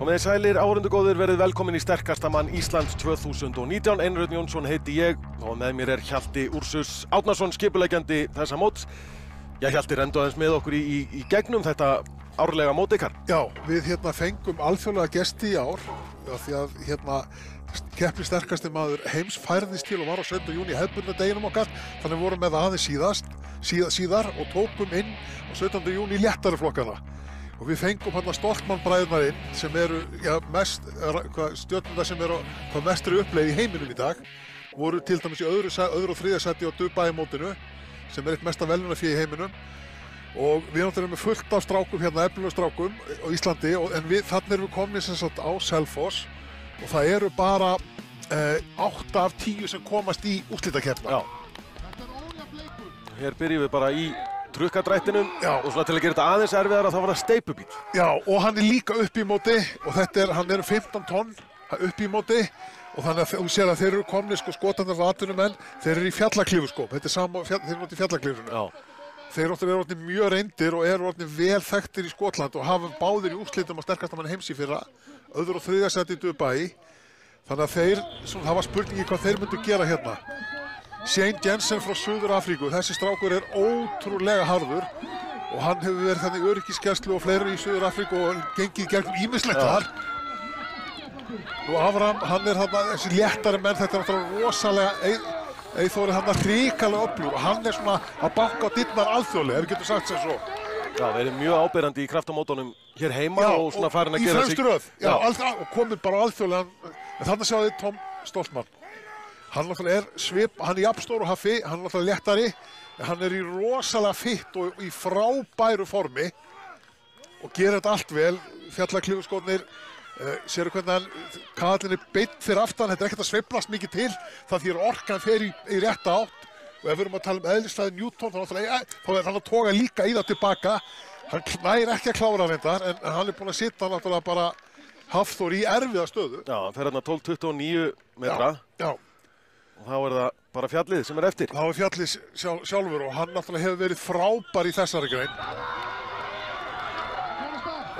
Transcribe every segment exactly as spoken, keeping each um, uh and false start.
Komið þið sælir, áhorendugóðir, verið velkomin í sterkasta mann Íslands tvö þúsund og nítján. Einrautn Jónsson heiti ég og með mér er Hjalti Úrsus Árnarsson, skipuleggjandi þessa móts. Já, Hjalti, reyndu aðeins með okkur í, í, í gegnum þetta árlega mót ykkar. Já, við hérna fengum alþjóðlega gesti í ár, af því að hérna keppni sterkasti maður heims færðist til og var á sautjánda júní hefðbundna deginum okkar, þannig við vorum með það aðeins síðast, síða, síðar og tókum inn á sautjánda júní léttari flokkana. Og við fengum hérna Stoltman bræðurnar inn sem eru ja, mest, stjórnundar sem eru hvað mest eru uppleið í heiminum í dag, voru til dæmis í öðru, öðru og þriðja sæti á Dubai mótinu sem er eitt mesta velunarfé í heiminum. Og við erum með fullt af strákum hérna, efnilegum strákum á Íslandi, og, en við, þannig erum við komin sem sagt á Selfoss. Og það eru bara eh, átta af tíu sem komast í úrslitakeppnina. Hér byrjum við bara í trukkadrættinum og svona til að gera þetta aðeins erfiðara þá var það steypubíl. Já, og hann er líka upp í móti og þetta er, hann er fimmtán tonn upp í móti og þannig að þú sér að þeir eru komnir sko skotandar og atvinnumenn, þeir eru í fjallaklífuskóp, þetta er sama, fjall, þeir eru átti í fjallaklífunum. Þeir eru orðni mjög reyndir og eru orðni vel þekktir í Skotland og hafa báðir í úrslitum á sterkasta mann heims í fyrra, öðru og þriðja sæti í Dubai. Þannig að þeir, svona, það var spurningi hvað þeir myndu gera hérna. Shane Jensen frá Suður Afríku, þessi strákur er ótrúlega harður og hann hefur verið þannig öryggisgæslu og fleiri í Suður Afríku og gengið gegnum ýmislegt þar. Nú Avram, hann er þarna þessi léttari menn, þetta er náttúrulega rosalega Eyþór er hann að hrikalega öflugur og hann er svona að banka á dyrnar alþjóðlega, ef við getum sagt sem svo. Já, við erum mjög áberandi í kraftamótunum hér heima já, og svona farin að gera sig. Já, og í fremstu röð, já, og komið bara alþjóðlega. En þannig sjáðu þið Tom Stoltman. Hann náttúrulega er svip, hann er jafnstór og hafi, hann er náttúrulega léttari, hann er í rosalega fitt og í frábæru formi og gerir þetta allt vel, fjallaklífuskónir. Uh, séru hvernig hann, kallinn er beint fyrir aftan, þetta er ekkert að sveiflast mikið til það því að orkan fer í, í rétta átt og ef við erum að tala um eðlisfræði Newton þá, þá er hann að toga líka í það tilbaka. Hann knær ekki að klára reyndar en hann er búinn að sitja náttúrulega bara Hafþór í erfiða stöðu. Já, hann fer hérna tólf komma tuttugu og níu metra. Já, já. Og þá er það bara fjallið sem er eftir. Þá er fjallið sjálf, sjálfur og hann náttúrulega hefur verið frábær í þessari grein.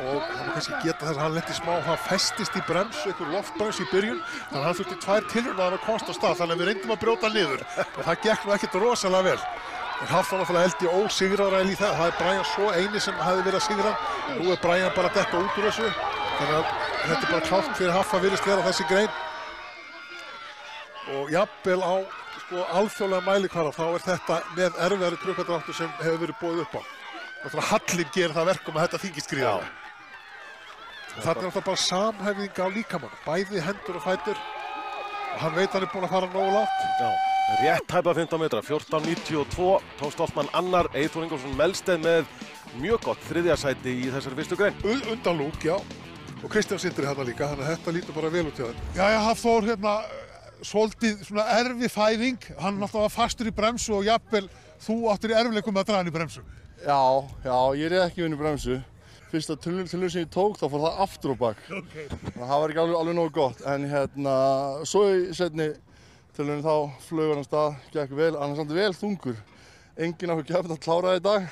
Og hann var kannski geta þess að hann lenti smá, hann festist í bremsu, einhver loftbremsu í byrjun, þannig að hann þurfti tvær tilraunaðar að komast á stað, þannig að við reyndum að brjóta niður. En það gekk nú ekkert rosalega vel. En Hafþór náttúrulega held í ósigraðræli í það, það er Brian svo eini sem hafði verið að sigra. Nú er Brian bara að detta út úr þessu, þannig að þetta er bara klárt fyrir Hafþór virðist vera þessi grein. Og jafnvel á sko, alþjóðlega mælikvarða, þá er þetta með erfiðari trukkadráttur sem hefur verið boðið upp á. Hallinn gerir það verkum að þetta þykist gríða. Það er náttúrulega bara samhæfing á líkamann, bæði hendur og fætur. Og hann veit hann er búinn að fara nógu lágt. Já, rétt hæpa fimmtán metra, fjórtán komma níutíu og tvö. Tom Stoltman annar, Eyþór Ingólfsson Melsteð með mjög gott þriðja sæti í þessari fyrstu grein. Undan Luke, já. Og Kristján Sindri hérna líka, þannig að þetta lítur bara vel út hjá þeim. Já, já, Hafþór hérna svolítið svona erfið fæðing. Hann náttúrulega var fastur í bremsu og jafnvel þú áttir í erfiðleikum með að draga hann í bremsu. Já, já, ég er ekki vinnu bremsu. Fyrsta tunnel til sem ég tók, þá fór það aftur og bak. Okay. Það var ekki alveg, alveg nógu gott, en hérna, svo í setni tunnelinu þá flög hann á stað, gekk vel, hann er samt vel þungur. Enginn okkur gefn að klára það í dag.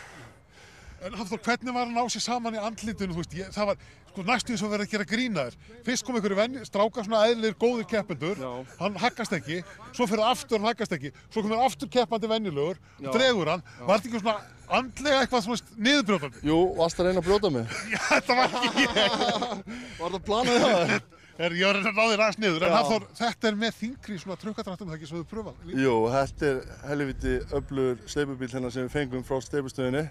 En Hafþór, hvernig var hann á sig saman í andlitinu, þú veist, ég, það var sko næstu eins og verið að gera grína þér. Fyrst kom einhverju venn, strákar svona eðlir, góðir keppendur, já. Hann haggast ekki, svo fyrir aftur, hann haggast ekki, svo komur aftur keppandi venjulegur, dregur hann, já. Var þetta ekki svona andlega eitthvað svona niðurbrjótandi? Jú, varst að reyna að brjóta mig? Já, þetta var ekki ég. Var það planað það? Er, ég var að ná þér aðeins niður, já. En Hafþór, þetta er með þyngri svona trukkadráttum, það ekki sem þú pröfað? Jú, þetta er helviti öflugur steypubíll hérna sem við fengum frá steypustöðinni.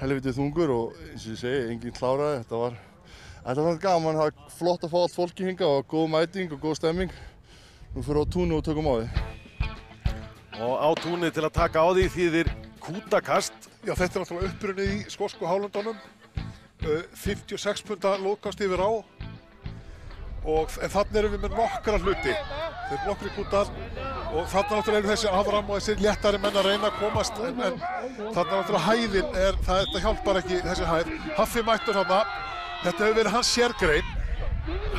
Helviti þungur og eins og ég segi, enginn kláraði, þetta var, þetta var gaman, það var flott að fá allt fólki hinga og góð mæting og góð stemming. Nú fyrir á túnu og tökum á því. Og á túnu til að taka á því þýðir kútakast. Já, þetta er náttúrulega upprunnið í skosku hálöndunum, fimmtíu og sex punda lóðkast yfir á og þannig erum við með nokkra hluti, þeir eru nokkri kútar og þannig náttúrulega eru þessi Avram og þessi léttari menn að reyna að komast en, en þannig náttúrulega hæðin er, það, þetta hjálpar ekki þessi hæð. Haffi mættur þarna, þetta hefur verið hans sérgrein,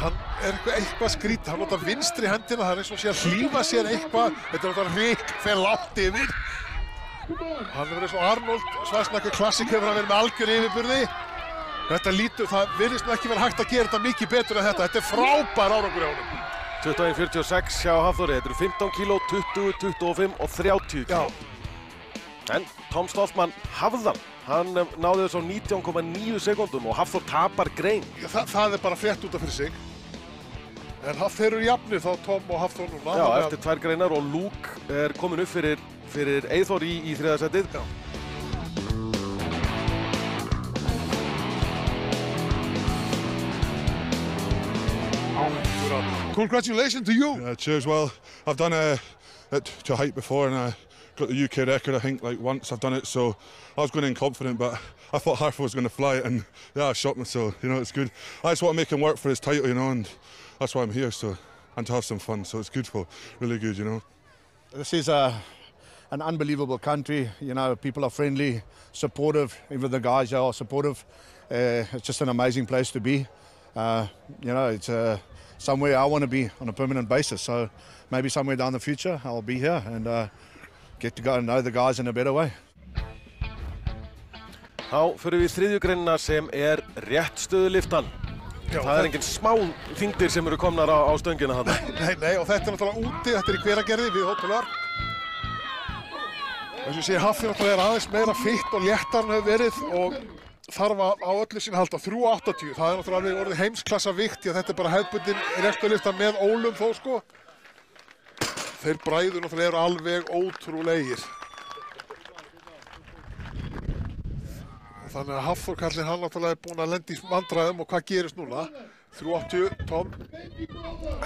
hann er eitthvað, eitthvað skrít, hann notar vinstri hendina, það er eins og sé að hlífa sér eitthvað, þetta er náttúrulega hrik, fer látt yfir. Hann er verið eins og Arnold, Schwarzenegger klassik hefur að vera með algjör yfirburði. Þetta lítur, það virðist nú ekki verið hægt að gera þetta mikið betur en þetta. Þetta er frábær árangur hjá honum. tuttugu og eitt komma fjörutíu og sex hjá Hafþóri. Þetta eru fimmtán kíló, tuttugu, tuttuogfimm og þrjátíu kíló. En Tom Stoltman hafðan, hann náði þess á nítján komma níu sekúndum og Hafþór tapar grein. Þa, það er bara frétt út af fyrir sig. En þeir eru jafnir þá, Tom og Hafþór núna. Já, eftir að... tvær greinar og Luke er komin upp fyrir, fyrir Eyþór í, í þriðasettið. Congratulations to you. Yeah, cheers. Well, I've done a, a to height before and I got the U K record, I think, like once I've done it, so I was going in confident, but I thought Hafþór was going to fly it, and yeah, I shot myself, you know, it's good. I just want to make him work for his title, you know, and that's why I'm here, so, and to have some fun, so it's good for, really good, you know. This is a, an unbelievable country, you know, people are friendly, supportive, even the guys here are supportive. Uh, it's just an amazing place to be. Uh, you know, it's uh, somewhere I want to be on a permanent basis, so maybe somewhere down the future I'll be here and uh, get to go and know the guys in a better way. Þá förum við þriðju greinina sem er réttstöðuliftan. Já, það er engin smá þyngdir sem eru komnar á, á stöngina þarna. Nei, nei, og þetta er náttúrulega úti, þetta er í Hveragerði við Hótel Örk. Þess að segja Hafþór náttúrulega er aðeins meira fitt og léttar en hefur verið og þarf að á öllu sín halda, þrjú komma áttatíu. Það er náttúrulega alveg orðið heimsklassa vigt því að þetta er bara hefðbundin réttstöðulifta með ólum þó sko. Þeir bræður náttúrulega eru alveg ótrúlegir. Þannig að Hafþór kallinn hann náttúrulega er búinn að lenda í vandræðum og hvað gerist núna? þrjú komma áttatíu, Tom.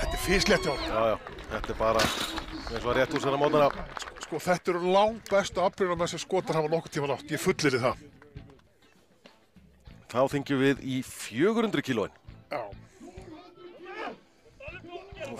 Þetta er físlegt hjá honum. Já, já, þetta er bara eins og rétt úr sér á mótana. Sko, þetta eru langt bestu afbrunum með sem skotar hafa nokkurn tímann átt. Ég fullir í það. Þá þyngjum við í fjögur hundruð kílóin. Já. Þú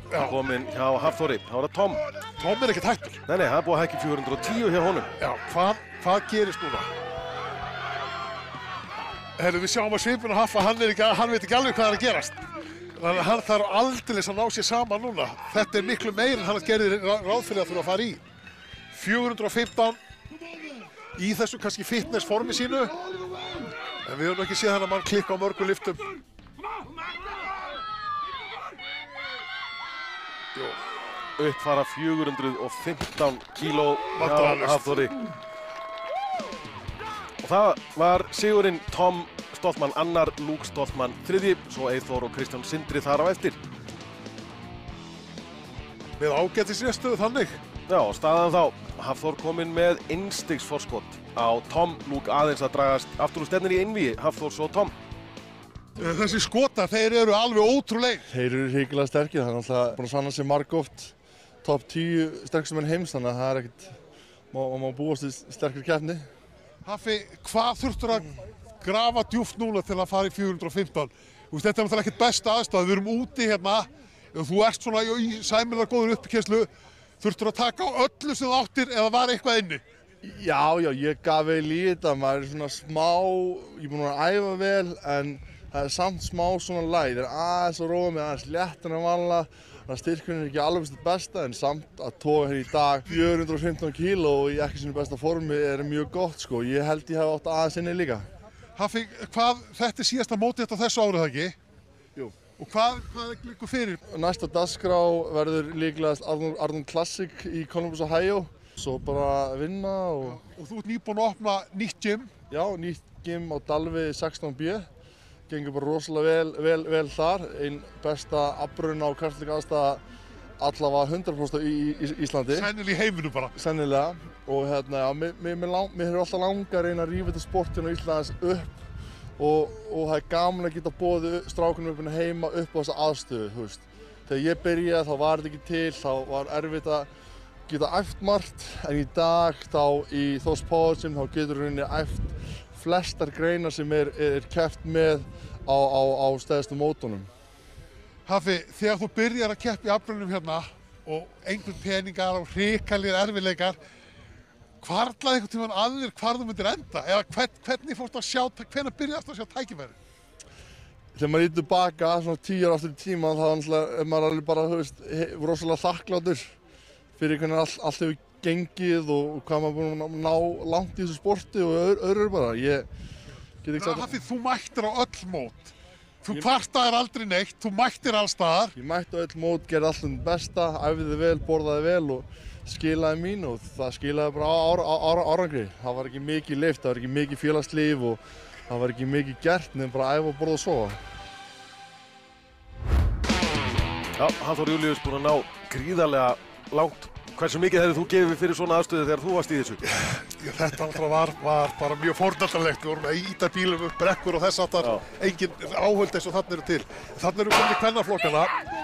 komin hjá Hafþóri. Það var að Tom. Tom er ekkert hættur. Nei, nei, það er búið að hækja fjögur hundruð og tíu hjá honum. Já, hvað, hvað gerist núna? Herru, við sjáum að svipinu Hafþór, hann, er ekki, hann veit ekki alveg hvað er að gerast. Þannig að hann þarf aldeilis að ná sér saman núna. Þetta er miklu meir en hann gerði ráð fyrir að þurfa að fara í. fjögur hundruð og fimmtán í þessu kannski fitness formi sínu. En við höfum ekki séð hann að mann klikka á mörgum lyftum. Jó, uppfara fjögur hundruð og fimmtán kíló hjá Hafþóri. Og það var sigurinn Tom Stoltman annar, Luke Stoltman þriðji, svo Eyþór og Kristján Sindri þar á eftir. Með ágætis réttstöðu þannig. Já, staðan þá. Hafþór kominn með innstigsforskot á Tom. Luke aðeins að dragast aftur úr stefnunni í einvígi, Hafþórs og Tom. Þessi skotar, þeir eru alveg ótrúlegir. Þeir eru hrikilega sterkir, það er náttúrulega búin að sanna sig margoft topp tíu sterkstum en heims, þannig að það er ekkert, og má búast í sterkri keppni. Hafi, hvað þurftur að grafa djúpt núna til að fara í fjögur hundruð og fimmtán? Þetta er náttúrulega ekkert besta aðstæða, við erum úti hérna, ef þú ert svona í sæmilega góður uppkeyrslu, þurftur að taka á öllu sem áttir eða var eitthvað inni. Já, já, ég gaf vel í þetta, maður er svona smá, ég er búinn að æfa vel, en það er samt smá svona læg, það er aðeins að róa mig aðeins léttan en vanlega, þannig að styrkunni er ekki alveg það besta, en samt að toga hér í dag fjögur hundruð og fimmtán kíló og í ekki sínu besta formi er mjög gott sko, ég held ég hef átt aðeins inni líka. Hafþór, hvað, þetta er síðasta mótið þetta þessu árið, ekki? Jú. Og hvað, hvað er líku fyrir? Næsta dagskrá verður líklegast Arnold Classic í Columbus, Ohio, svo bara vinna og... Og þú ert nýbúinn að opna nýtt gym? Já, nýtt gym á Dalvi sextán B. Gengur bara rosalega vel, vel, vel þar, einn besta afbrunna á kartleika aðstæða allavega hundrað prósent í, í Íslandi. Sennilega í heiminu bara. Sennilega, og hérna, já, mér, mér, mér, lang, mér hefur alltaf langað að reyna að rífa þetta sportinu á Íslands upp og, og það er gaman að geta boðið strákunum upp heima upp á þessa aðstöðu, þú veist. Þegar ég byrjaði þá var þetta ekki til, þá var erfitt að geta æft margt, en í dag þá í þoss póðsum þá getur rauninni æft flestar greinar sem er, er keppt með á, á, á stæðstu mótunum. Hafþór, þegar þú byrjar að keppa í afbrunum hérna, og einhver peningar og hrikalir erfileikar. Hvarlaði einhvern tímann að þér hvar þú myndir enda? Eða hvern, hvernig fórstu að sjá, hvenær byrjaðstu að sjá tækifæri? Þegar maður lítur tilbaka, svona tíu ára aftur í tíma, þá er maður alveg bara, þú veist, rosalega þakklátur fyrir hvernig allt, allt hefur gengið og, og hvað maður er búinn að ná langt í þessu sporti og öðru bara. Ég get ekki sagt... Það er af því þú mættir á öll mót. Þú kvartaðir aldrei neitt, þú mættir alls staðar. Ég mætti á öll mót, gerði alltaf besta, æfði vel, borðaði vel og skilaði mín og það skilaði bara ára, ára, árangri. Það var ekki mikið lyft, það var ekki mikið félagslíf og það var ekki mikið gert nefn bara að æfa, borða og sofa. Já, Hafþór Júlíus búinn að ná gríðarlega langt. Hversu mikið hefur þú gefið fyrir svona aðstöðu þegar þú varst í þessu? Já, þetta alltaf var, var bara mjög fórnaldarlegt. Við vorum að íta bílum upp brekkur og þess aftar. Engin áhöld eins og þarna eru til. Þarna eru komnir kvennaflokkana,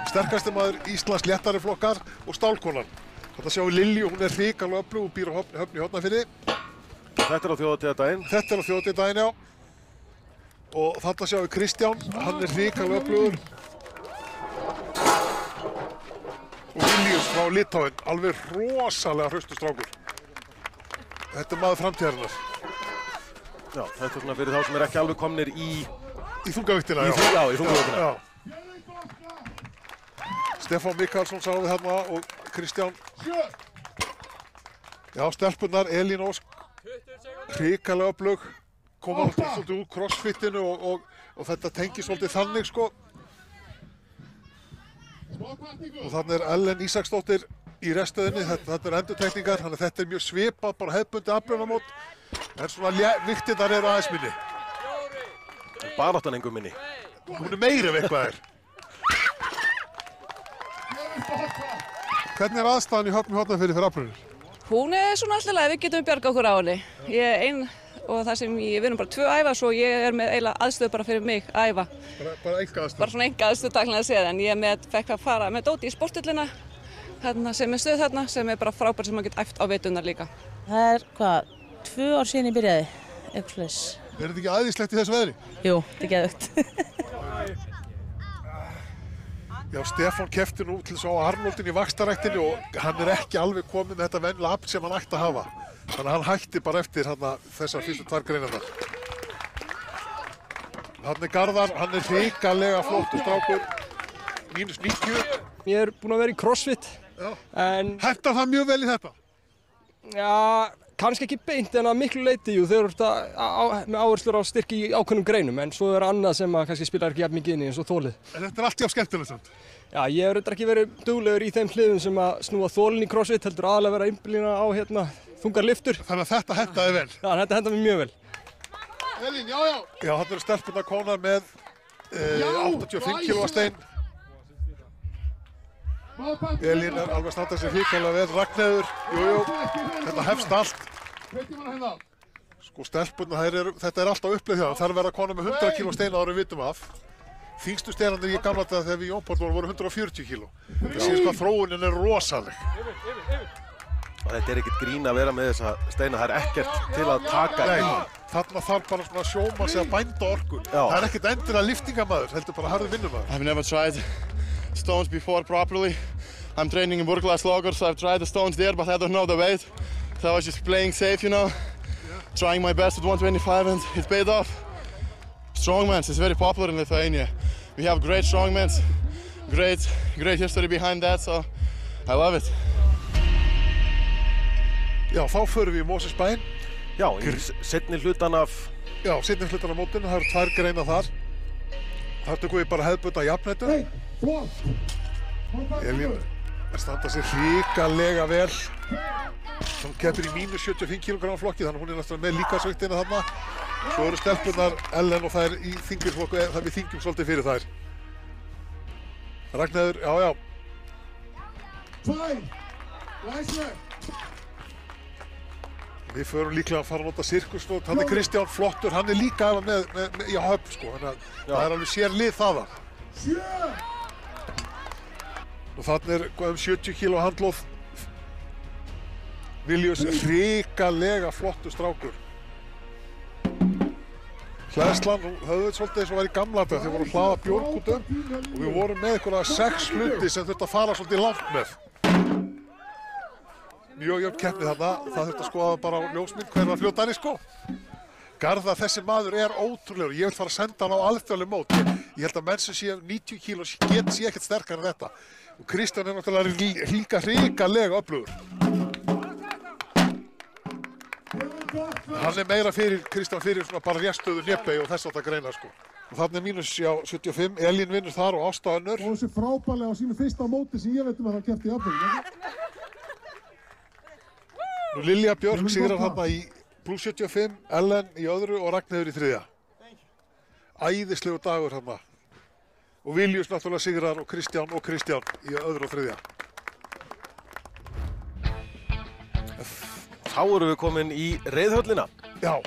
sterkasti maður Íslands léttari flokkar og stálkonan. Þetta sjáum við Lilju, hún er hrikalega öflug og býr á Höfn í Hornafirði. Þetta er á þjóðhátíðardaginn. Þetta er á þjóðhátíðardaginn, já. Og þarna sjáum við Kristján, hann er hrikalega öflugur. Og Júlíus frá Litáen, alveg rosalega hraustur strákur. Þetta er maður framtíðarinnar. Já, þetta er svona fyrir þá sem er ekki alveg komnir í... Í þungavíktina, já. Í, já, í þungavíktina. Stefán Mikalsson sáum við hérna og Kristján. Já, stelpunnar, Elín Ósk, hrikalega öflug. Kom allt svolítið úr crossfitinu og, og, og þetta tengi svolítið þannig, sko. Og þannig er Ellen Ísaksdóttir í restöðinni, þetta, þetta er endurtekningar, þannig að þetta er mjög svipað, bara hefðbundi afbrunamót, en svona viktinnar eru aðeins minni. Baráttan engum minni. Hún er meiri ef eitthvað er. Hvernig er aðstæðan í Höfn í Hornafirði fyrir afbrunir? Hún er svona alltaf leið, við getum bjargað okkur á henni. Ég er ein og það sem ég, við erum bara tvö að æfa, svo ég er með eiginlega aðstöðu bara fyrir mig að æfa. Bara, bara enga aðstöðu? Bara svona enga aðstöðu takkilega að segja það, en ég með, fekk að fara með Dóti í sportillina, þarna, sem er stöð þarna, sem er bara frábær sem maður getur æft á veturnar líka. Það er, hvað, tvö ár síðan ég byrjaði, eitthvað slags. Er þetta ekki æðislegt í þessu veðri? Jú, þetta er geðveikt. Já, Stefán keppti nú til svo á Arnoldin í vaxtaræktinni og hann er ekki alveg komið með þetta venjulega afl sem hann ætti að hafa. Þannig að hann hætti bara eftir þessar fyrstu tvær greinarnar. Hann er Garðar, hann er hrikalega flottur strákur, mínus níutíu. Ég er búinn að vera í crossfit. Já. En... Hentar það mjög vel í þetta? Já, kannski ekki beint en að miklu leyti, jú, þau eru þetta með áherslur á styrki í ákveðnum greinum, en svo er annað sem að kannski spila ekki jafn mikið inn í eins og þólið. En þetta er allt jafn skemmtilegt samt? Já, ég hef reyndar ekki verið duglegur í þeim hliðum sem að snúa þólinn í crossfit, heldur aðalega vera einblína á hérna þungar lyftur. Þannig að þetta hentaði vel? Já, þetta hentaði mjög vel. Elín, já, já! Já, þarna eru stelpurnar komnar með áttatíu og fimm kílóa stein. Elín er alveg standað sér hrikalega vel, Ragnheiður, jújú, þetta hefst allt. Sko stelpunna, er, þetta er alltaf upplið hjá, þær verða konar með hundrað kílóa steina árum vitum af. Þingstu steinarnir ég gamla þetta þegar við í Jónpoltmónu voru hundrað og fjörutíu kíló. Við séum hvað þróunin er rosaleg. Þetta er ekkert grín að vera með þessa steina, það er ekkert til að taka í. Þarna þarf bara svona sjóma sig að bænda orkun. Það er ekkert endur að liftingamæður, heldur bara harðu vinnumæður. Stones before properly. I'm training in world-class logger, so I've tried the stones there, but I don't know the weight. So I was just playing safe, you know, yeah. Trying my best at one twenty-five, and it paid off. Strongmans is very popular in Lithuania. We have great strongmans, great, great history behind that, so I love it. Já, þá förum við í Mosesbæinn. Já, í seinni hlutan af... Já, seinni hlutan af mótinu, það eru tvær greina þar. Þar tökum við bara hefðbundna jafnréttu. Hey. Elín standa sér hrikalega vel. Hún keppir í mínus sjötíu og fimm kílógrömm flokki, þannig hún er náttúrulega með líkasvigtina þarna. Svo eru stelpunnar Ellen og þær í þyngirflokku, það við þyngjum svolítið fyrir þær. Ragnheiður, já, já. Við förum líklega að fara að nota sirkusnót. Hann er Kristján flottur, hann er líka efa með, með, með í höfn, sko. Þannig að það er alveg sér lið þaðan. Og þarna er um sjötíu kílóa handlóð. Viljus hrikalega flottur strákur. Hleðslan, hún höfðu svolítið eins og væri gamla þetta. Þeir voru að hlaða bjórk út um og við vorum með einhverja sex hluti sem þurfti að fara svolítið langt með. mjög jöfn keppni þarna, það þurfti að skoða bara á ljósmynd hver var fljótari sko. Garða, þessi maður er ótrúlegur, ég vil fara að senda hann á alþjóðleg mót. Ég, ég held að menn sem sé níutíu kíló get sé ekkert sterkar en þetta. Og Kristján er náttúrulega líka hrikalega öflugur. Hann er meira fyrir Kristján fyrir svona bara réttstöðu hnébeygju og þess að það greina sko. Og þarna er mínus á sjötíu og fimm, Elín vinnur þar og Ásta önnur. Og þessi frábælega á sínu fyrsta móti sem ég veit um að það keppti í jafnvel. Nú Lilja Björk sigrar þarna í plus sjötíu og fimm, Ellen í öðru og Ragnheiður í þriðja. Æðislegu dagur þarna. Og Viljus náttúrulega sigrar og Kristján og Kristján í öðru og þriðja. Þá erum við komin í reiðhöllina. Já,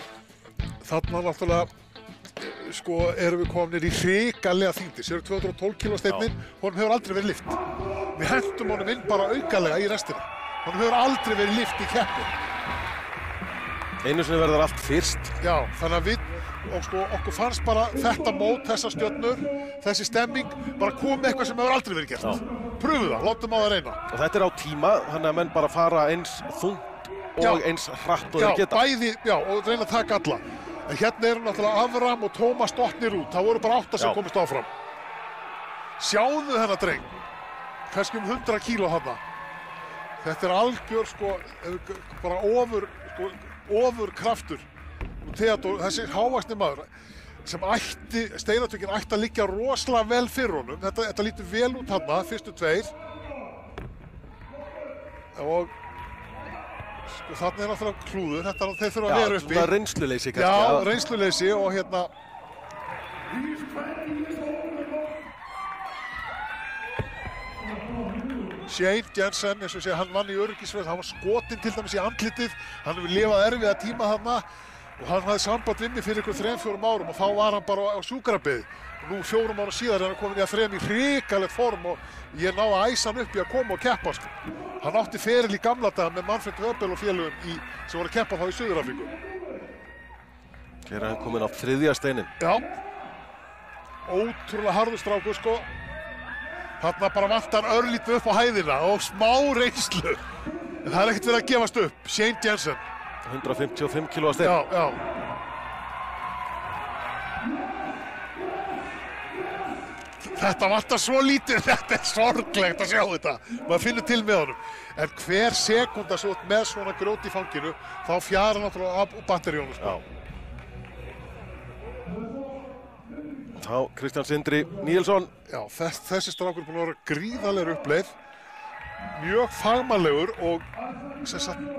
þarna náttúrulega, sko, erum við komin í hrikalega þyngdir. Sér er tvö hundruð og tólf kíló steinninn, honum hefur aldrei verið lyft. Við hentum honum inn bara aukalega í restina. Honum hefur aldrei verið lyft í keppni. Einu sinni verður allt fyrst. Já, þannig að við, og sko, okkur fannst bara þetta mót, þessar stjörnur, þessi stemming, bara kom eitthvað sem hefur aldrei verið gert. Já. Pröfu það, látum á það reyna. Og þetta er á tíma, þannig að menn bara fara eins þungt og eins hratt og þeir geta. Já, bæði, já, og reyna að taka alla. En hérna eru náttúrulega Afram og Tómas dottnir út. Það voru bara átta sem komist áfram. Sjáðu þennan dreng. Kannski um hundrað kíló þarna. Þetta er algjör, sko, bara ofur, sko, ofur kraftur. Og Theodor, þessi hávaxni maður, sem ætti, steinatökin ætti að liggja rosalega vel fyrir honum. Þetta, þetta lítur vel út þarna, fyrstu tveir. Og Sko, þarna er náttúrulega klúður, þetta er að þeir þurfa að vera uppi. Já, svona reynsluleysi kannski. Já, reynsluleysi og hérna... Shane Jensen, eins og sé, hann vann í öryggisverð, hann var skotinn til dæmis í andlitið, hann hefur lifað erfiða tíma þarna og hann hafði samband við mig fyrir ykkur þrem fjórum árum og þá var hann bara á sjúkrabið. Og nú fjórum ára síðar er hann komin í að þrem í hrikalegt form og ég náði að æsa hann upp í að koma og keppa sko. Hann átti feril í gamla daga með Manfred Öbel og félögum í, sem voru að keppa þá í Suður-Afríku. Hér er hann kominn á þriðja steinin. Já. Ótrúlega harður strákur sko. Þarna bara vantar hann örlítið upp á hæðina og smá reynslu. En það er ekkert verið að gefast upp. Shane Jensen. hundrað fimmtíu og fimm kíló að stein. Já, já. Þetta var alltaf svo lítið, þetta er sorglegt að sjá þetta. Maður finnur til með honum. En hver sekúnda svo með svona grjót í fanginu, þá fjara náttúrulega af batteríunum sko. Já. Þá Kristján Sindri Níelsson. Já, þess, þessi strákur er búin að vera gríðarlegur uppleið. Mjög fagmannlegur og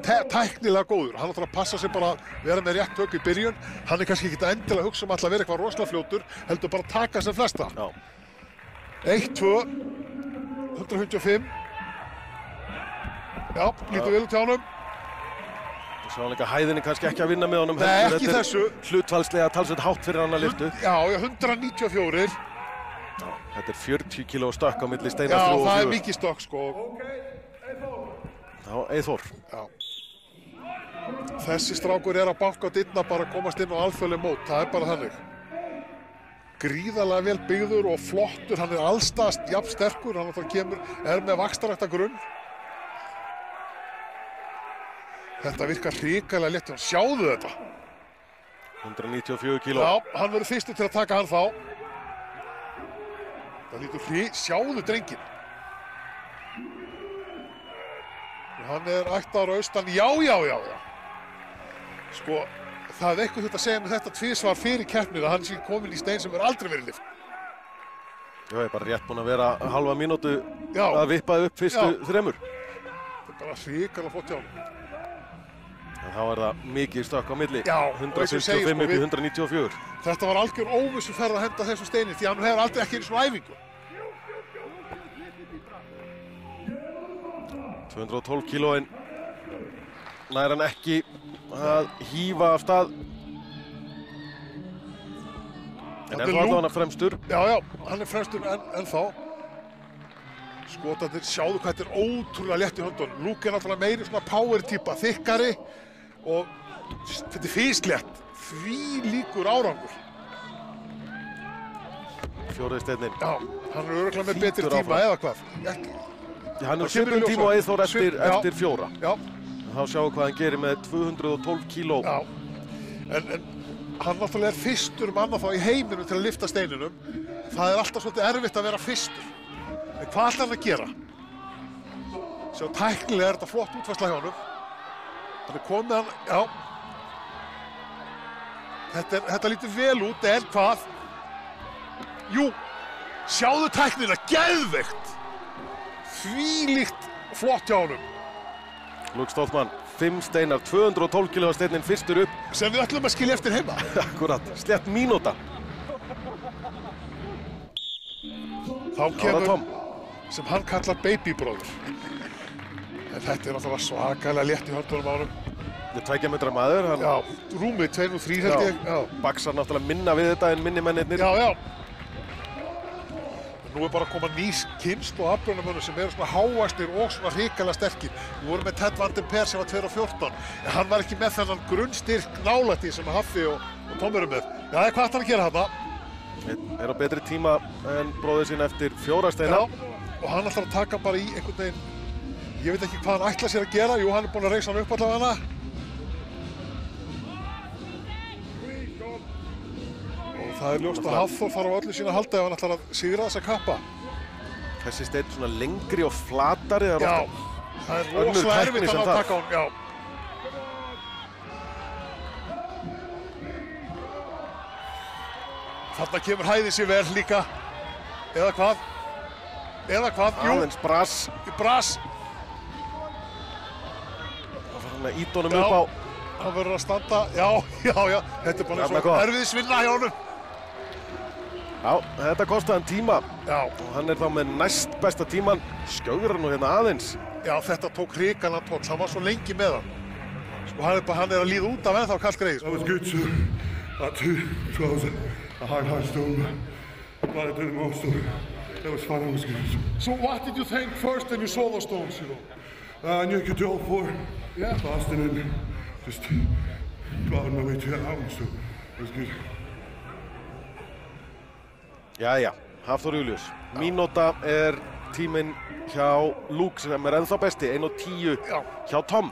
tæknilega góður. Hann ætlar að passa sig bara að vera með rétt högg í byrjun. Hann er kannski ekki endilega að hugsa um alltaf að vera eitthvað rosalega fljótur, heldur bara að taka sem flesta. Já. eitt, tvö, hundrað fimmtíu og fimm. Já, lítið vel út hjá honum. Þú sá líka hæðinni kannski ekki að vinna með honum. Nei, ekki þessu. Hlutfallslega talsveit hátt fyrir hann að lyftu. Já, já, hundrað níutíu og fjögur. Já, þetta er fjörutíu kíló stökk á milli steina þrjú og fjögur. Já, það er mikið stökk, sko. Já, Eyþór. Já. Þessi strákur er að banka á dyrnar bara að komast inn á alþjóðleg mót. Það er bara þannig. Gríðarlega vel byggður og flottur, hann er allstast jafn sterkur, hann þá kemur, er með vaxtarækta grunn. Þetta virkar hrikalega létt, hann sjáðu þetta. hundrað níutíu og fjögur kíló. Já, hann verður fyrstu til að taka hann þá. Það lítur hri, sjáðu drengin. Og hann er ættar austan, já, já, já, já. Sko. Það er eitthvað þetta að segja með þetta tvísvar fyrir keppnið að hann sé komin í stein sem er aldrei verið lyft. Já, ég er bara rétt búinn að vera halva mínútu já, að vippa upp fyrstu já. Þremur. Það er bara hrikalega flott hjá honum. En þá er það mikið stökk á milli. Já, hundrað sjötíu og fimm upp í hundrað níutíu og fjögur. Þetta var algjör óvissuferð að henda þessum steini því hann hefur aldrei ekki einu svona æfingu. tvö hundruð og tólf kílóin nær hann ekki að hífa af stað. En ennþá hann er fremstur. Já, já, hann er fremstur en, ennþá. Skotarnir, sjáðu hvað þetta er ótrúlega létt í höndunum. Luke er náttúrulega meiri svona power típa, þykkari og þetta er fýslétt, þvílíkur árangur. Fjórði steinninn. Já, hann er örugglega með betri tíma eða hvað. Ekki. Hann er svipum tíma og Eyþór eftir, eftir fjóra. Já. þá sjáum hvað hann gerir með tvö hundruð og tólf kíló. Já, en, en hann náttúrulega er fyrstur mann að fá í heiminum til að lyfta steininum. Það er alltaf svolítið erfitt að vera fyrstur. En hvað ætlar hann að gera? Sjá, tæknilega er þetta flott útfærsla hjá honum. Þannig komið hann, já. Þetta, er, þetta lítur vel út, en hvað? Jú, sjáðu tæknina, geðveikt! Þvílíkt flott hjá honum. Luke Stoltman, fimm steinar, tvö hundruð og tólf kílóa steinin fyrstur upp. Sem við ætlum að skilja eftir heima. Akkurat, slett mínúta. Þá kemur Tom, sem hann kallar babybróður. En þetta er náttúrulega svakalega létt í höndunum á honum. Þetta er tveggja metra maður, hann... Já, rúmið tveir og þrír held ég, já. Baksar náttúrulega minna við þetta en minni mennirnir. Já, já. Nú er bara að koma nýs kynst og afbrunamönnum sem eru svona háastir og svona hrikalega sterkir. Við vorum með Ted Van Den Per sem var tveir og fjórtán, en hann var ekki með þennan grunnstyrk nálætti sem Hafþi og, og Tom eru með. Já, það er hvað hann að gera þarna. Er á betri tíma en bróðið sín eftir fjóra steina. Já, og hann ætlar að taka bara í einhvern veginn... Ég veit ekki hvað hann ætlar sér að gera. Jú, hann er búinn að reisa hann upp allavega. Það er ljóst að Hafþór fara á öllu sína halda ef hann ætlar að sigra þessa kappa. Þessi steinn svona lengri og flatari. Já, það er rosalega erfitt að taka hann, já. Þarna kemur hæðið sér vel líka. Eða hvað? Eða hvað? Jú. Aðeins brass. Brass. Það var hann að íta honum upp á. Hann verður að standa. Já, já, já. Þetta er bara svona erfið svinna hjá honum. Já, þetta kostaði hann tíma. Já. Og hann er þá með næst besta tíman. Skjögrar nú hérna aðeins. Já, þetta tók hrikalega tóll. Hann var svo lengi með hann. Sko hann er, bara, hann er að líða út af ennþá kalt greið. Það var guttur að tjóðsum að hann hann stóða. Var þetta um ástóðum. Það var svara úrskuður. So what did you think first when you saw those stones, you know? Uh, I knew I could do all four. Yeah. Fast and then just plowed my way to that mountain, so it was good. Jæja, Hafþór Júlíus, mínúta er tíminn hjá Luke sem er ennþá besti, ein og tíu hjá Tom.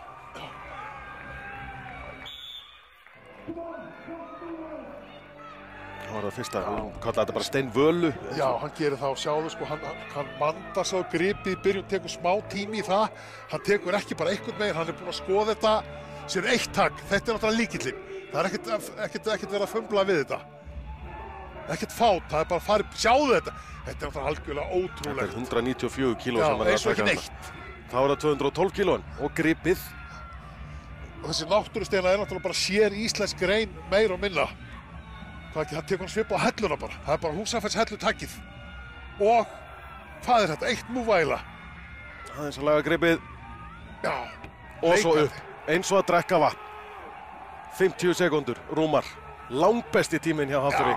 Það var það fyrsta, hún kallaði þetta bara steinvölu. Já, hann gerir það og sjáðu, sko, hann, hann manda sig á gripið í byrjun, tekur smá tími í það. Hann tekur ekki bara einhvern veginn, hann er búinn að skoða þetta sér eitt takk. Þetta er náttúrulega líkillinn. Það er ekkert, ekkert, ekkert verið að fumbla við þetta. Ekkert fát, það er bara að fara upp, sjáðu þetta. Þetta er náttúrulega algjörlega ótrúlegt. Þetta er hundrað níutíu og fjögur kíló sem maður er að taka hann. Já, eins og ekki neitt. Þá er það tvö hundruð og tólf kílóin og gripið. Og þessi náttúrusteina er náttúrulega bara sér íslensk reyn meir og minna. Það er ekki, það tekur hann svip á helluna bara. Það er bara húsafellshellutakið. Og hvað er þetta? Eitt múvæla. Það er eins að laga gripið. Já. Og leikandi. Svo upp, eins og að drekka vatn. fimmtíu sekúndur, rúmar. Langbesti tíminn hjá Hafþóri.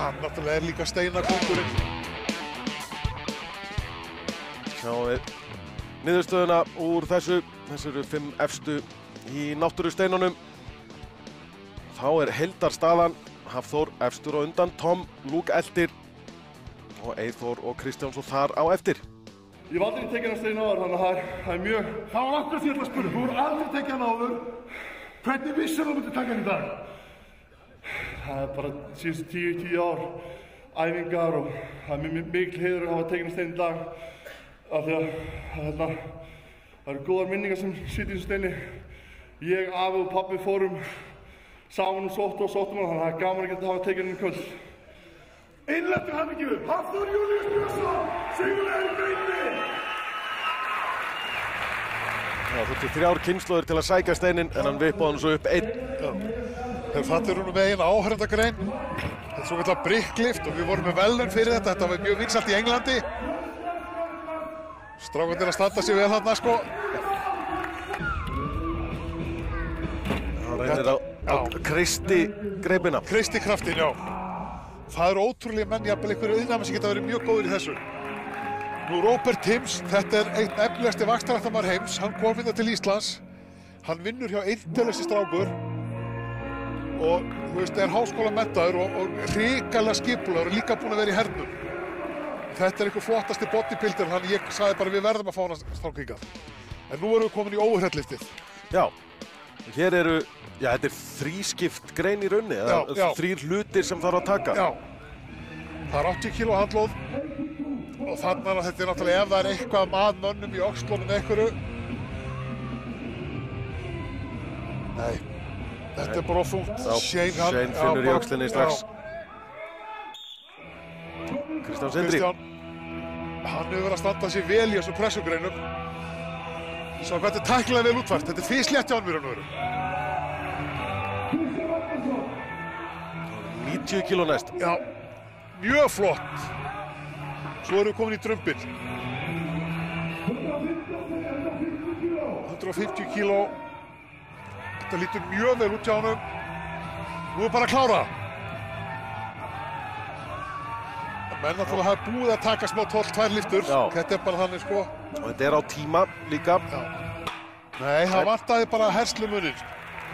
Hann náttúrulega er líka steinakóngurinn. Sjáum við niðurstöðuna úr þessu. Þessu eru fimm efstu í náttúrusteinunum. Þá er heildarstaðan. Hafþór efstur og undan Tom, Luke eltir og Eyþór og Kristján svo þar á eftir. Ég hef aldrei tekið hann stein áður, þannig að það er mjög... Það var akkur því að spurðu. Þú hefur aldrei tekið hann áður. Hvernig vissir þú myndi taka hann í dag? Það er bara síðustu tíu, tíu ár æfingar og það er mjög mikil heiður að hafa tekið stein í dag af því að þetta, það eru góðar minningar sem sitja í þessu steini. Ég, afi og pabbi fórum saman um sóttu og sóttum hann, þannig að það er gaman að geta hafa tekið hann í kvöld. Einlættu hamingjur, Hafþór Júlíus Björnsson, sigurvegari greinni! Það þurfti þrjár kynnslóðir til að sækja steinin en hann vippaði hann svo upp einn. Þetta er hún með eina áhörendagrein. Þetta er svokallað bricklift og við vorum með velun fyrir þetta. Þetta var mjög vinsælt í Englandi. Strákarnir er að standa sig vel þarna, sko. Það reynir á, á Kristi greipina. Kristi kraftin, já. Það eru ótrúlega menn, jafnvel einhverju auðnæmi sem geta verið mjög góður í þessu. Nú Robert Hims, þetta er einn efnilegasti vaxtarættamar heims. Hann kom hérna til Íslands. Hann vinnur hjá eintelösi strákur. Og, þú veist, er háskólamenntaður og, og hrikalega skipulaður og líka búinn að vera í hernum. Þetta er einhver flottasti bodybuilder, hann ég sagði bara við verðum að fá hann að stráka hingað. En nú erum við komin í óhreitliftið. Já, hér eru, já, þetta er þrískipt grein í raunni, eða þrír hlutir sem þarf að taka. Já, það er áttatíu kílógramm handlóð og þannig að þetta er náttúrulega, ef það er eitthvað mann mönnum í oxlónum einhverju. Nei, þetta er bara þungt. Shane, hann, Shane finnur já, í oxlinni strax. Kristján Sindri. Hann hefur verið að standa sér vel í þessum pressugreinum. Svo hvað þetta er tæknilega vel útfært, þetta er fyrstlétt hjá hann. níutíu kíló næst. Já, mjög flott. Svo erum við komin í drömbin. hundrað og fimmtíu kíló. Þetta lítur mjög vel út hjá hann. Nú er bara að klára. Menn að það hafa búið að taka smá tólf tvær lyftur. Þetta er bara þannig sko. Og þetta er á tíma líka. Já. Nei, það vantaði bara herslu munir.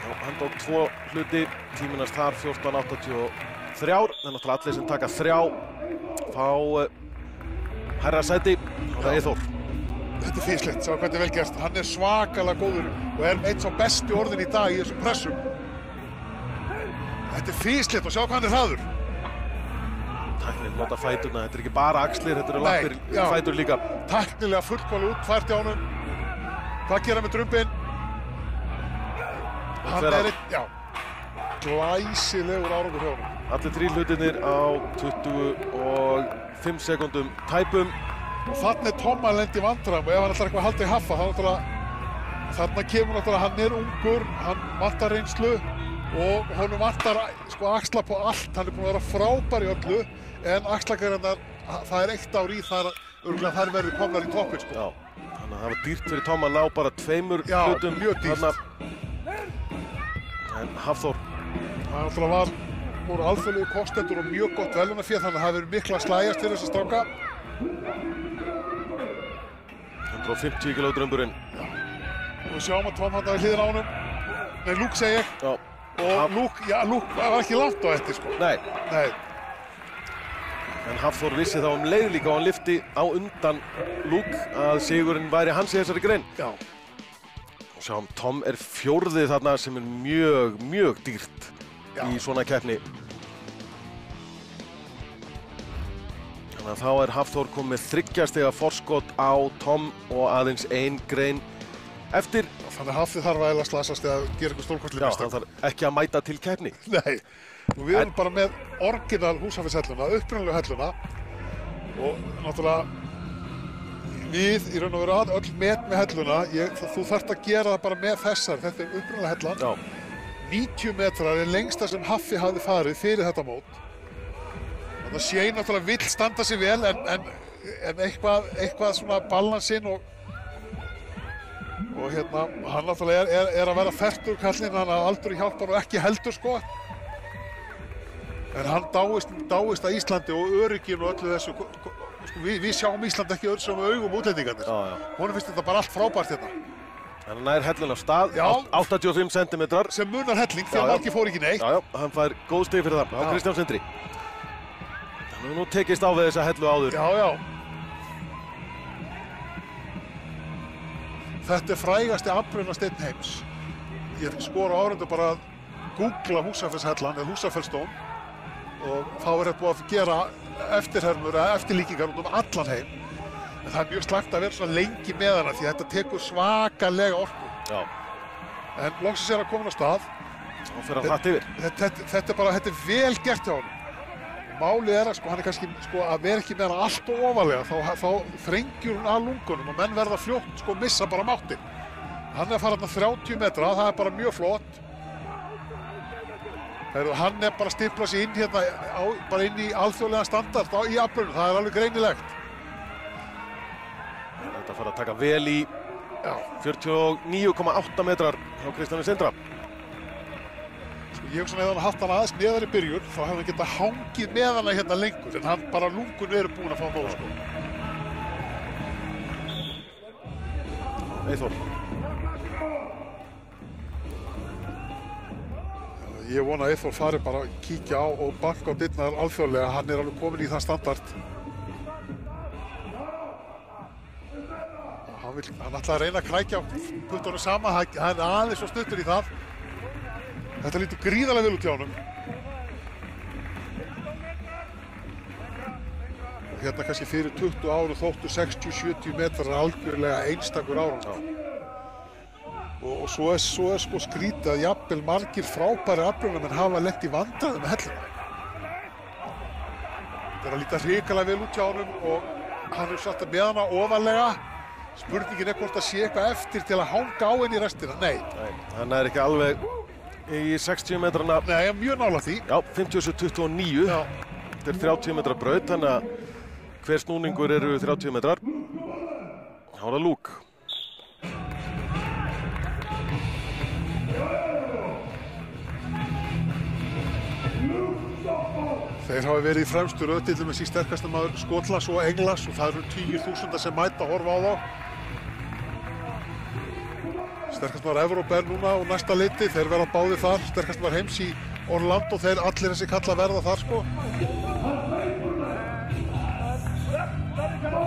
Já, hann tók tvo hluti, tíminast þar fjórtán áttatíu og þrjú. En náttúrulega allir sem taka þrjá fá uh, herra sæti og það er Eyþór. Þetta er físlegt, sjá hvað þetta er vel gert. Hann er svakalega góður og er einn svo besti orðin í dag í þessum pressum. Þetta er físlegt og sjá hvað hann er hraður. Tæknilega nota fæturna, þetta er ekki bara axlir, þetta eru lappir, fætur líka. Tæknilega fullkomlega útfært hjá honum. Hvað gera með drumbin? Hann er einn, já, glæsilegur árangur hjá honum. Allir þrír hlutirnir á tuttugu og fimm sekúndum tæpum. Og þarna er Tom að lenda í vandræðum og ef hann ætlar eitthvað að halda í haffa, þá náttúrulega, þarna kemur náttúrulega, hann er ungur, hann vantar reynslu og honum vantar sko axla på allt, hann er búinn að vera frábær í öllu, en axlagreinar, það er eitt ár í þar, örgulega þær verður komnar í toppin sko. Já, þannig að það var dýrt fyrir Tom að ná bara tveimur Já, hlutum. Já, mjög dýrt. Þannig að Hafþór. Það náttúrulega var, voru alþjóðlegu kostendur og mjög gott velunarféð, þannig að það verður mikla að slægjast fyrir þessa stráka. hundrað og fimmtíu kíló drömburinn. Já, og sjáum að Tom hann að hliðir á honum. Nei, Luke segi ég. Já. Og Luke, já, Luke var ekki langt á þetta, sko. Nei. Nei. En Hafþór vissi þá um leið líka og hann lyfti á undan Luke að sigurinn væri hans í þessari grein. Já. Og sjáum, Tom er fjórði þarna sem er mjög, mjög dýrt já. Í svona keppni. Þannig að þá er Hafþór komið þriggja stiga forskot á Tom og aðeins ein grein. Eftir... Þannig að Hafþór þarf að slasast eða gera eitthvað stórkostlega mistök. Já, hann þarf ekki að mæta til keppni. Nei, og við erum bara með orginal húsafishelluna, upprunalegu helluna. Og náttúrulega við í raun og veru að öll met með helluna. Ég, þú þarft að gera það bara með þessar, þetta er upprunalega hellan. Já. níutíu metrar er lengsta sem Haffi hafði farið fyrir þetta mót. Þannig að Shane náttúrulega vill standa sig vel en, en, en eitthvað, eitthvað svona balansinn og og hérna, hann náttúrulega er, er, er að vera fertur kallinn, hann að aldrei hjálpa hann og ekki heldur sko en hann dáist, dáist að Íslandi og örygginu og öllu þessu sko, við, við sjáum Íslandi ekki öll sem augum útlendingarnir honum finnst þetta bara allt frábært hérna en hann nær hellun af stað, já, áttatíu og fimm sentimetrar sem munar helling því að marki fór ekki neitt já, já, hann fær góð stig fyrir það, á Kristján Sindri hann hefur nú tekist á við þessa hellu áður já, já Þetta er frægasti afbrunasteinn heims. Ég skora áhorfendur bara að googla Húsafellshellan eða Húsafellstón og þá er þetta búið að gera eftirhermur eða eftirlíkingar út um allan heim. En það er mjög slæmt að vera svona lengi með hana því þetta tekur svakalega orku. Já. En loksins er að koma á stað. Og fyrir að hratt yfir. Þetta, þetta, þetta er bara, þetta er vel gert hjá honum. Málið er að sko, hann er kannski sko, að vera ekki með hann allt og ofalega, þá, þá þrengjur hún að lungunum og menn verða fljótt sko missa bara mátti. Hann er að fara þarna þrjátíu metra, það er bara mjög flott. Heru, hann er bara að stifla sig inn hérna, á, bara inn í alþjóðlega standard á, í afbrunum, það er alveg greinilegt. Þetta fara að taka vel í fjörutíu og níu komma átta metrar á Kristjáni Sindra. Ég hugsa hann að hann haft hann aðeins neðar í byrjun, þá hefði hann geta hangið með hann hérna lengur, en hann bara lungun eru búin að fá nóg sko. Eyþór. Ég vona að Eyþór fari bara að kíkja á og banka á dyrnar alþjóðlega, hann er alveg komin í þann standard. hann vill, hann ætlaði að reyna að krækja guttunum sama, hann er aðeins og stuttur í það. Þetta lítur gríðarlega vel út hjá honum. Hérna kannski fyrir tuttugu ára þóttu sextíu til sjötíu metrar algjörlega einstakur ára. Og, og svo er, svo er sko skrítið að jafnvel margir frábæri afbrunamenn hafa lent í vandræðum með helluna. Þetta er að líta hrikalega vel út hjá honum og hann hefur satt að með hana ofarlega. Spurningin er hvort að sé eitthvað eftir til að hanga á henni í restina. Nei. Nei, hann er ekki alveg í sextíu metrana. Nei, mjög nálægt því. Já, fimmtíu og sjö komma tuttugu og níu. Þetta er þrjátíu metra braut, þannig að hver snúningur eru þrjátíu metrar. Hára Luke. Þeir hafa verið í fremstu röð til dæmis í sterkasta maður Skotlands og Englands og það eru tíu þúsund sem mæta að horfa á þá. Sterkast maður Evrópu er núna og næsta leiti, þeir verða báðir þar, sterkast maður heims í Orlando, þeir allir þessi kalla verða þar sko.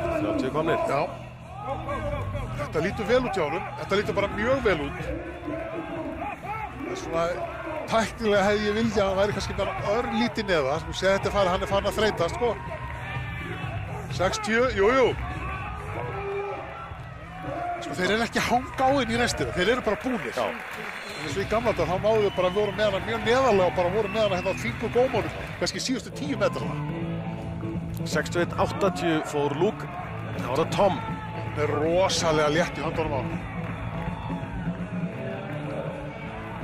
þrjátíu komnir. Já. Þetta lítur vel út hjá honum, þetta lítur bara mjög vel út. Það er svona tæknilega hefði ég vilja að hann væri kannski bara örlítið neðar, þú sé þetta er farið, hann er farin að þreytast sko. sextíu, jú jú. Sko þeir eru ekki að hanga á inn í restina, þeir eru bara búnir. Þessu í gamla dag, þá máðu við bara voru með hana mjög neðarlega og bara voru með hana hérna á fingur gómónum, kannski síðustu tíu metrana. sextíu og einn komma áttatíu fór Luke, þá var það Tom. Hann er rosalega létt í höndunum á hann.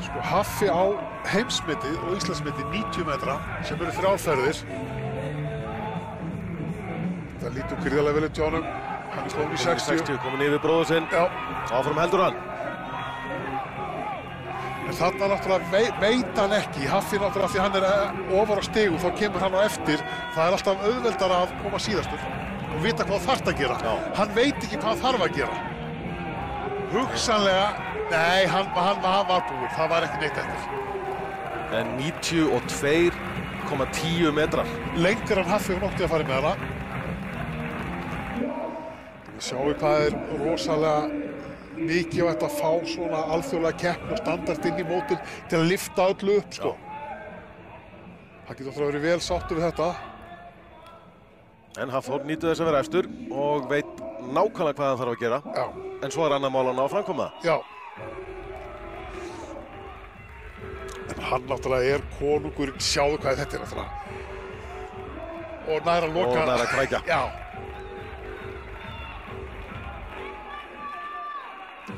Sko Haffi á heimsmetið og Íslandsmetið níutíu metra sem eru þrjárferðir. Það lítur gríðarlega vel upp hjá honum. Hann er slóðum í sextíu. Komin yfir bróður sinn. Já. Áfram heldur hann. En þarna náttúrulega veit hann ekki. Haffi náttúrulega því hann er ofar á stigu þá kemur hann á eftir. Það er alltaf auðveldara að koma síðastur og vita hvað þarf að gera. Já. Hann veit ekki hvað þarf að gera. Hugsanlega nei, hann, hann, hann var búinn, það var ekki neitt eftir. En níutíu og tvö komma tíu metrar. Lengur hann Hafþór nokkuð að fara með hana. Sjáum hvað er rosalega mikilvægt að fá svona alþjóðlega keppni og standard inn í mótin til að lyfta öllu upp, sko. Hann getur alltaf verið vel sáttur við þetta. En Hafþór nýtur þess að vera efstur og veit nákvæmlega hvað hann þarf að gera. Já. En svo er annað mál að ná framkoma. Já. En hann náttúrulega er konungurinn, sjáðu hvað þetta er náttúrulega. Og nær að loka. Og nær að krækja. Já.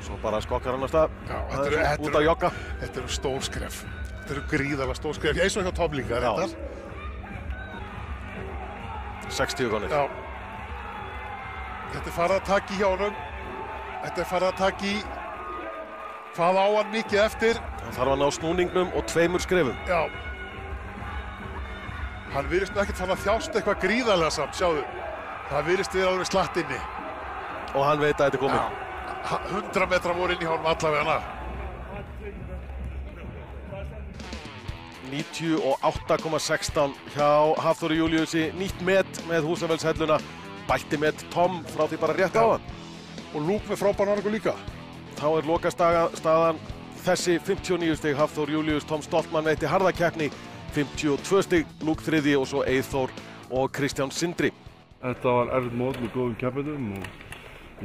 Svo bara skokkar hann af stað. Já, þetta eru, þetta eru, út að jogga. Þetta eru stór skref. Þetta eru gríðarlega stór skref. Ég eins og hjá Tom líka reyndar. sextíu konir. Já. Þetta er farið að taka í hjá honum. Þetta er farið að taka í. Hvað á hann mikið eftir? Hann þarf að ná snúningnum og tveimur skrefum. Já. Hann virðist ekkert fara að þjást eitthvað gríðarlega samt, sjáðu. Það virðist vera alveg slatt inni. Og hann veit að þetta er komið. Já. hundrað metra voru inn í honum allavega. níutíu og átta komma sextán hjá Hafþóri Júlíusi. Nýtt met með Húsafells-helluna. Bætti met Tom frá því bara rétt á hann. Og Luke með frábæran orku líka. Þá er lokastaðan þessi fimmtíu og níu stig Hafþór Júlíus, Tom Stoltman veitti harða keppni, fimmtíu og tvö stig, Luke þriðji og svo Eyþór og Kristján Sindri. Þetta var erfitt mót með góðum keppendum og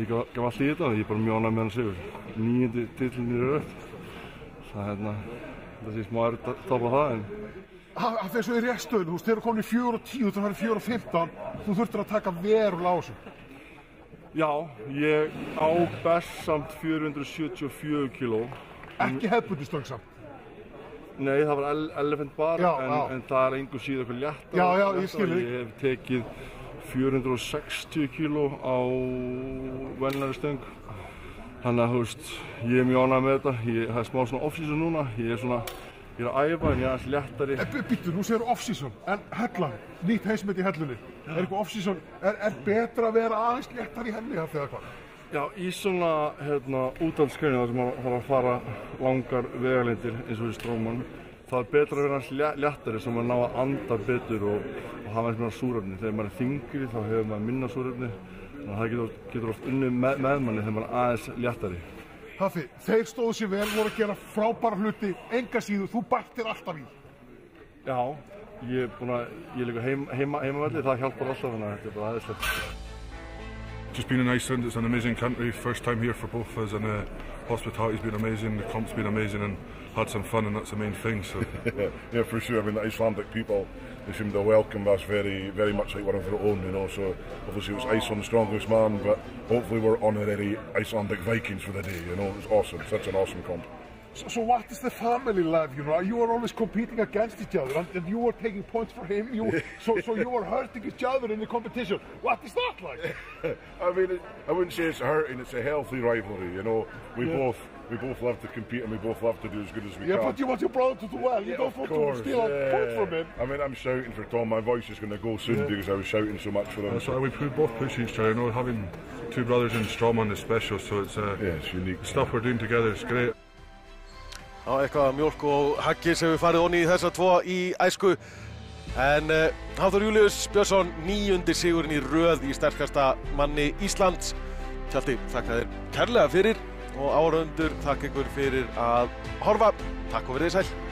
ég gaf, gaf allt í þetta, ég er bara mjög ánægður með hann sigur. Níundi titlinn í röð. Það er hérna, það sé smá erfitt að tapa það en hann fer svo í réttstöðun, þú eru komin í fjögur og tíu, þú eru fjögur og fimmtán, þú þurftir að taka verulega á þessu. Já, ég á best samt fjögur hundruð sjötíu og fjögur kíló. Ekki hefðbundið stöng samt? Nei, það var elephant bar, já, en, já. En það er engu síður eitthvað létt. Já, já, ég skilji. Ég hef tekið fjögur hundruð sextíu kíló á venjulegri stöng. Þannig að, þú veist, ég er mjög ánægður með þetta. Ég hef smá svona off-season núna. Ég er svona, ég er að æfa, en ég er aðeins léttari. En býttu, nú segir off-season, en hellan, nýtt heimsmet í hellunni. Er eitthvað off-season, er, er betra að vera aðeins léttar í henni af því eða hvað? Já, í svona, hérna, úthaldsgreinu þar sem maður þarf að fara langar vegalindir eins og í stróman, það er betra að vera aðeins léttari sem maður ná að anda betur og, og hafa eins meira súrefni. Þegar maður er þyngri þá hefur maður minna súrefni, og það getur, getur oft unni með, með manni þegar mann aðeins léttari. Hafi, þeir stóðu sér vel, voru að gera frábæra hluti, enga síður, þú bættir alltaf í. Já, ég er búin að, ég er líka heim, heima, heimavelli, það hjálpar alltaf þannig að þetta er bara aðeinslegt. Just been in Iceland, it's an amazing country, first time here for both of us, and uh, hospitality's been amazing, the comp's been amazing, and had some fun, and that's the main thing. So yeah, for sure, I mean the Icelandic people, they seem to welcome us very very much like we're on our own, you know, so obviously it was Iceland's strongest man, but hopefully we're honorary Icelandic Vikings for the day, you know, it was awesome, such an awesome comp. So, so what is the family like, you know, you were always competing against each other, and, and you were taking points for him, you were, so, so you were hurting each other in the competition, what is that like? I mean, it, I wouldn't say it's hurting, it's a healthy rivalry, you know, we yeah. both we both love to compete and we both love to do as good as we yeah, can. Yeah, but you want your brother to do well, you yeah, don't want course, to steal yeah. a point from him. I mean, I'm shouting for Tom, my voice is going to go soon yeah. because I was shouting so much for him. Uh, so we both push each other, you know, having two brothers in Strawman is special, so it's, uh, yeah, it's unique. The stuff we're doing together is great. Já, eitthvað mjólk og haggi sem við farið onni í þessa tvo í æsku. En uh, Hafþór Júlíus Björnsson, níundi sigurinn í röð í sterkasta manni Íslands. Hjalti, þakka þér kærlega fyrir og áhorfendur, þakka ykkur fyrir að horfa. Takk og verið sæl.